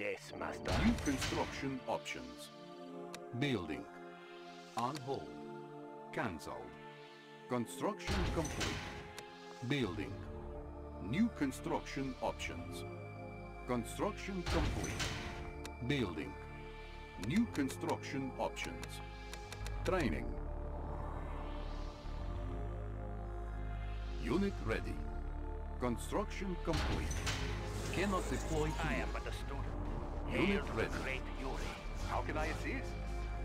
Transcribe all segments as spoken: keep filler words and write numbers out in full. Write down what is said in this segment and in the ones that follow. Yes, Master. New construction options. Building. On hold. Cancelled. Construction complete. Building. New construction options. Construction complete. Building. New construction options. Training. Unit ready. Construction complete. Cannot deploy here. I am but a student. Unit ready. Great Yuri. How can I assist?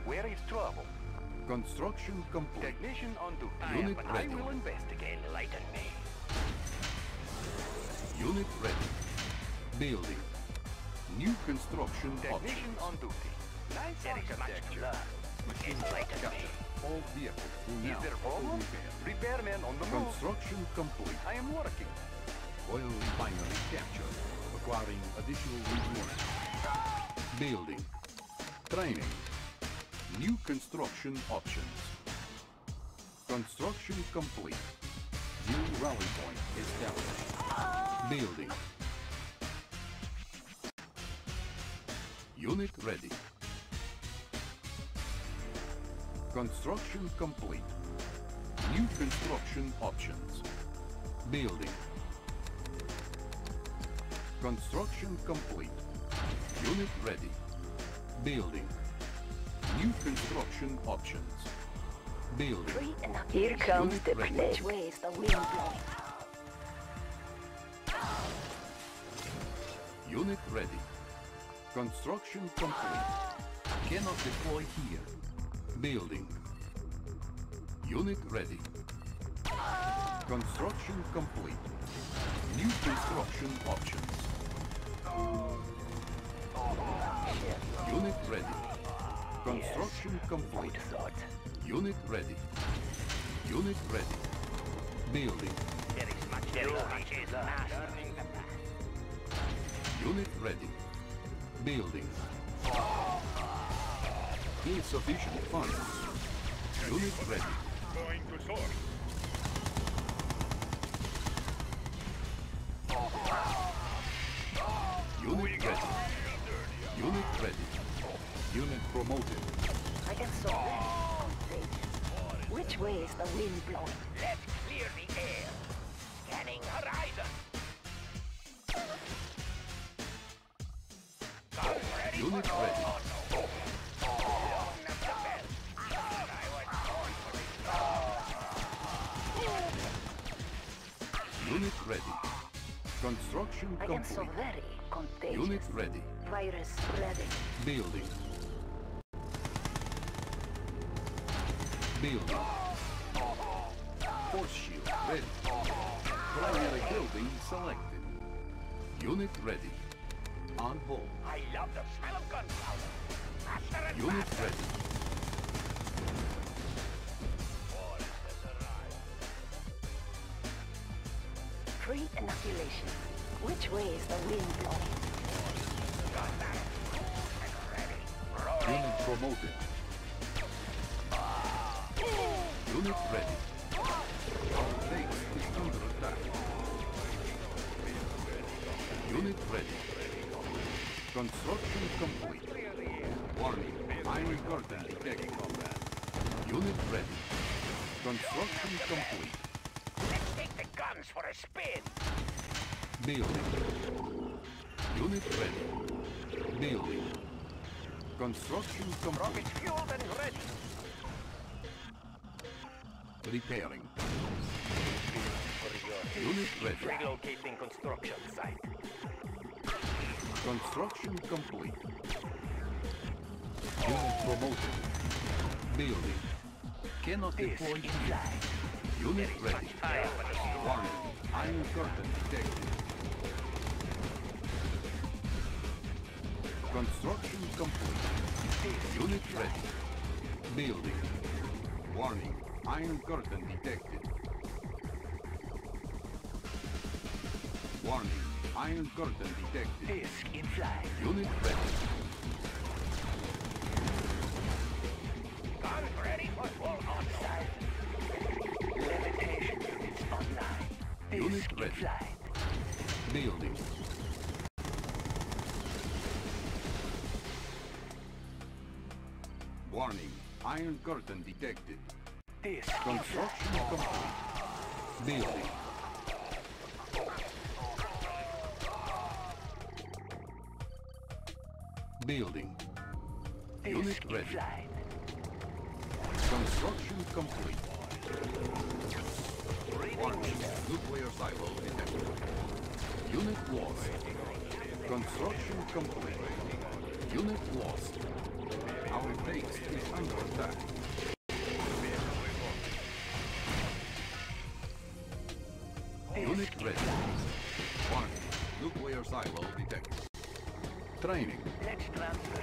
Where is trouble? Construction complete. Technician on duty. I am but ready. I will investigate. Enlighten me. Unit ready. Building. New construction options. Technician on duty. Nice there is much to learn. Enlighten me. All vehicles will now. Is there problem? Repairman on the move. Construction complete. I am working. Oil refinery captured. Acquiring additional resources. Building. Training. New construction options. Construction complete. New rally point established. Building. Unit ready. Construction complete. New construction options. Building. Construction complete. Unit ready. Building. New construction options. Building. Here comes Unit the ready. Which way is the wind blowing? Unit ready. Construction complete. Cannot deploy here. Building. Unit ready. Construction complete. New construction options. Unit ready. Construction complete. Unit ready. Unit ready. Building. There is much there is much. Unit ready. Building. Insufficient funds. Unit ready. Going to source. Unit ready. Unit ready. Unit promoted. I am so ready. Which way is the wind blowing? Let's clear the air. Scanning horizon. Unit ready. Unit ready. Construction complete. I am so very contagious. Unit ready. Virus spreading. Building. Building. Force shield ready. Primary building selected. Unit ready. On hold. I love the smell of gunpowder. Faster and Unit faster. Ready. Pre-inoculation. Which way is the wind blowing? Got that. Ready. Rolling. Unit promoted. Unit ready. Our base is under attack. Unit ready. Construction complete. Warning. Iron curtain detected. Unit ready. Construction complete. Let's take the guns for a spin. Building. Unit ready. Building. Construction complete. Rocket fueled and ready. Repairing. Unit ready. Relocating construction site. Construction complete. Unit promoted. Building. Cannot deploy here. Unit ready. Warning. Iron curtain detected. Construction complete. Unit ready. Building. Warning. Iron curtain detected. Warning. Iron curtain detected. Disc in flight. Unit ready. Gun ready for full on-site. Levitation units online. Disc in flight. Building. Iron curtain detected. This construction complete. Building. Building. This Unit ready. Line. Construction complete. Warning. Nuclear silo detected. Unit lost. Construction complete. Unit lost. Our base is under attack. Unit ready. Warning. Nuclear silo detected. Training. Let's transfer.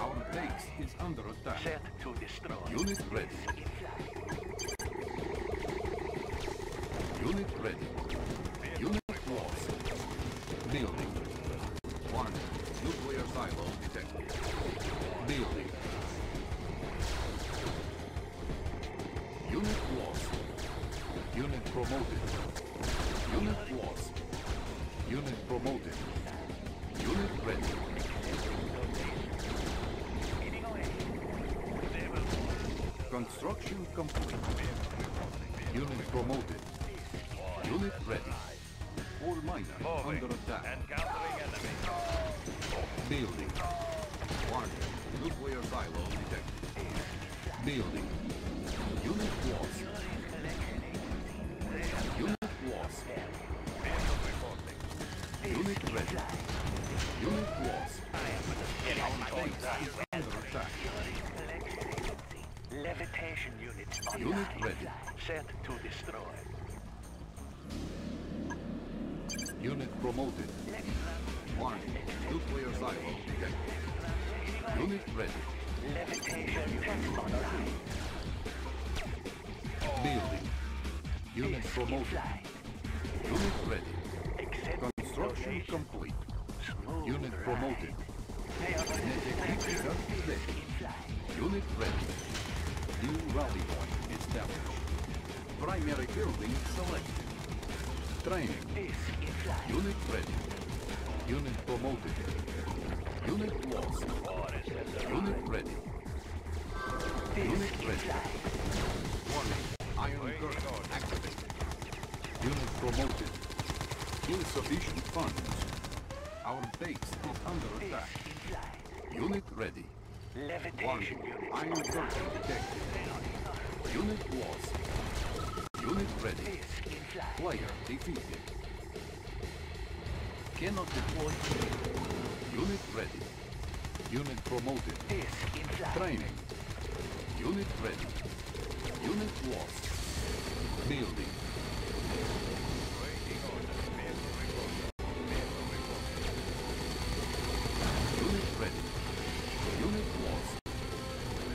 Our base is under attack. Set to destroy. Unit ready. Unit ready. Unit lost. Building. Warning. Nuclear silo detected. Building. Unit lost. Unit promoted. Unit lost. Unit promoted. Unit ready. Construction complete. Unit promoted. Unit ready. All miners under attack. Building. Warning. Nuclear silo detected. Building. Unit lost. Unit lost. Unit ready. Unit lost. Our under attack. Levitation units online. Unit ready. Set to destroy. Unit promoted. One. Nuclear silo detected. Unit ready. Levitation units online. Building. Unit promoted. Unit ready. Construction complete. Unit promoted. Unit ready. New rally point established. Primary building selected. Training. Unit ready. Unit promoted. Unit lost. Unit ready. Unit ready. Warning. Iron curtain activated. Unit promoted. Insufficient funds. Our base is under attack. Unit ready. Levitation unit. Iron curtain detected. Unit lost. Unit ready. Player defeated. Cannot deploy. Unit ready. Unit promoted. Training. Unit ready. Unit lost. Building. Unit ready. Unit lost.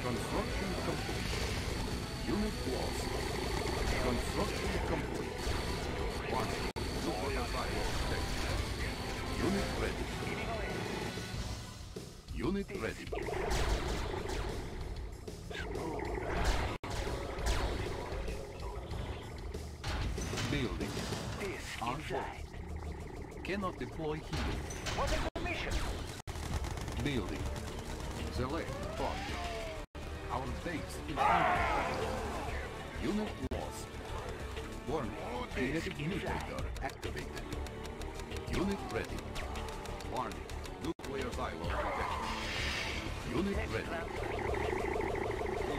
Construction complete. Unit lost. Construction complete. One. Nuclear silo detected. Unit ready. Unit ready. Building. On hold. Cannot deploy here. What is the mission? Building. Select project. Our base is under. Unit lost. Warning. Kinetic mutator activated. Unit ready. Warning. Nuclear silo detected. Unit ready.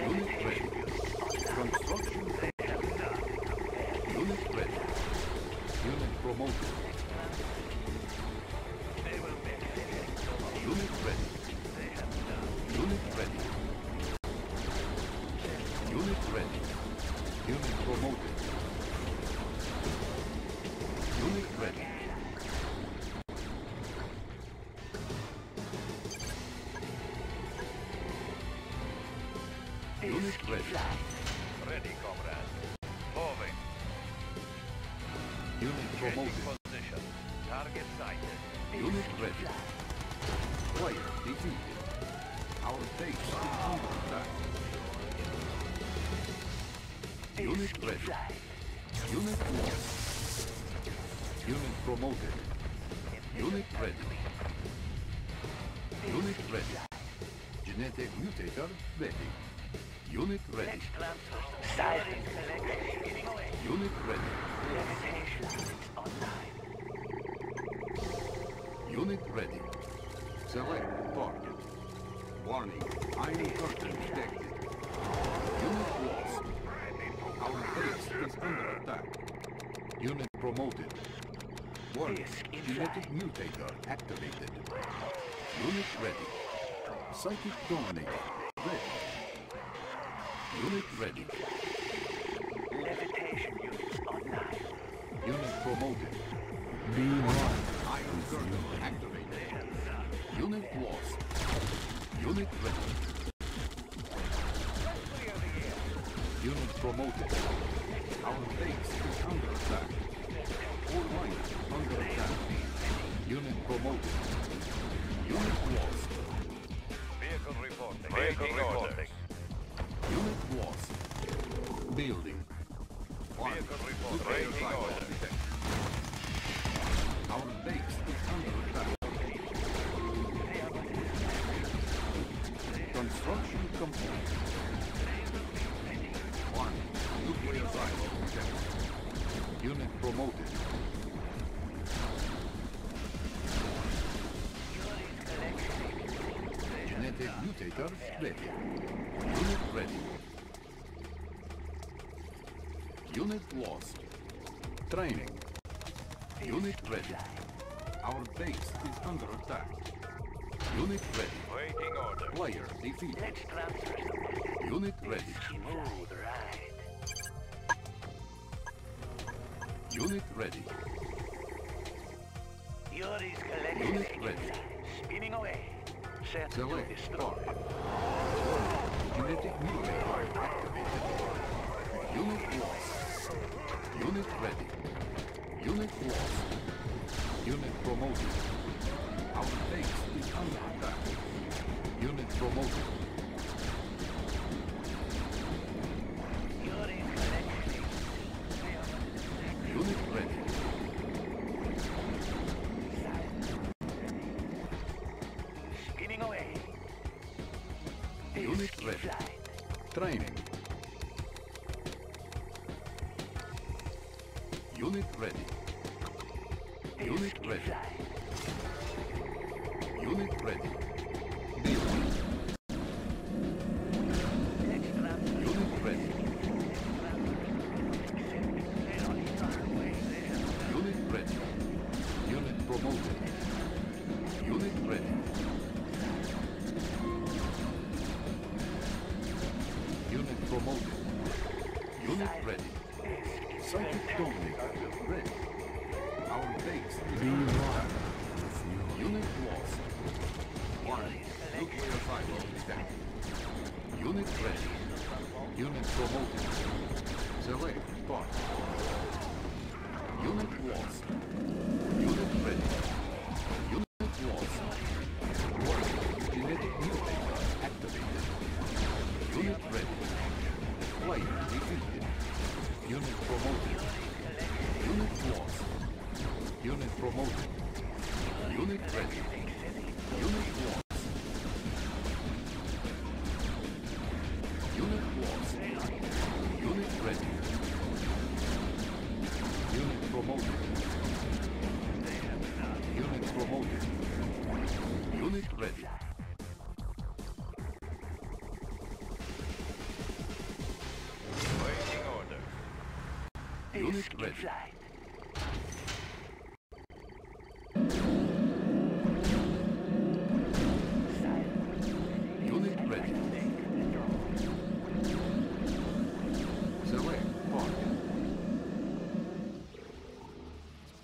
Unit ready. Construction complete. Unit ready. Unit promoted. Unit ready. Unit ready. Unit ready. Unit promoted. Unit ready. Unit ready. Ready, comrade. Moving. Unit promoted. Position. Target sighted. Unit ready. Player defeated. Our base is under attack. Unit ready. Unit lost. Unit promoted. Unit ready. Unit ready. Genetic mutator ready. Unit ready. Next club. Sizing selected. Unit ready. Levitation online. Unit ready. Select target. Warning. Iron curtain detected. Unit lost. Our base is under attack. Unit promoted. Warning. Genetic mutator activated. Unit ready. Psychic dominator ready. Unit ready. Levitation units online. Unit promoted. B one. Iron curtain activated. Unit lost. Unit ready. Unit promoted. Our base is under attack. All miners under attack. Unit promoted. Unit lost. Vehicle reporting. Vehicle reporting. Unit lost. Building. Vehicle reporting. Rating order. Our base is under attack. Construction complete. One. Nuclear rifle detected. Unit promoted. Genetic mutator ready. Unit ready. Unit lost. Training. Unit ready. Our base is under attack. Unit ready. Waiting order. Player defeated. Let's transfer some. Unit ready. Smooth ride. Unit ready. Yuri's collection. Unit ready. Spinning away. Set select to destroy. Genetic mutator activated. Unit lost. Unit ready. Unit lost. Unit promoted. Our base is under attack. Unit promoted. Unit ready. Spinning away. Unit ready. Training. Unit ready. Unit ready. Unit ready. Building. Unit ready. Unit ready. Unit promoted. Unit ready. Unit promoted. Unit ready. Psychic dominator ready. Our base is B one. Unit lost. Nuclear final detected. Unit ready. Unit promoted. Select part. Unit lost. Unit ready. Unit lost. Warning. Genetic mutator activated. Unit ready. Player defeated. Unit promoted. Unit lost. Unit promoted. Unit ready. Unit lost. Unit ready. Unit ready. Select part.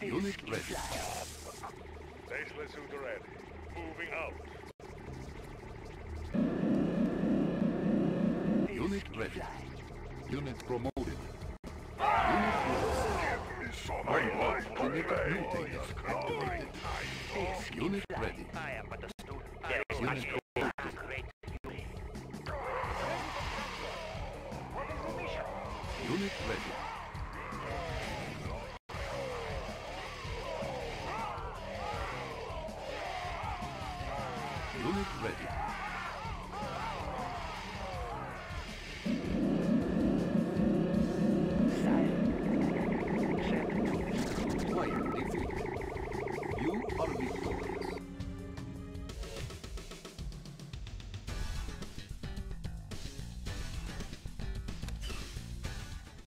Unit ready. Baseless suit ready. Moving out. Unit ready. Unit promoted. Mutator activated. Unit ready. I am but a student. Unit promoted. Unit ready. Unit ready.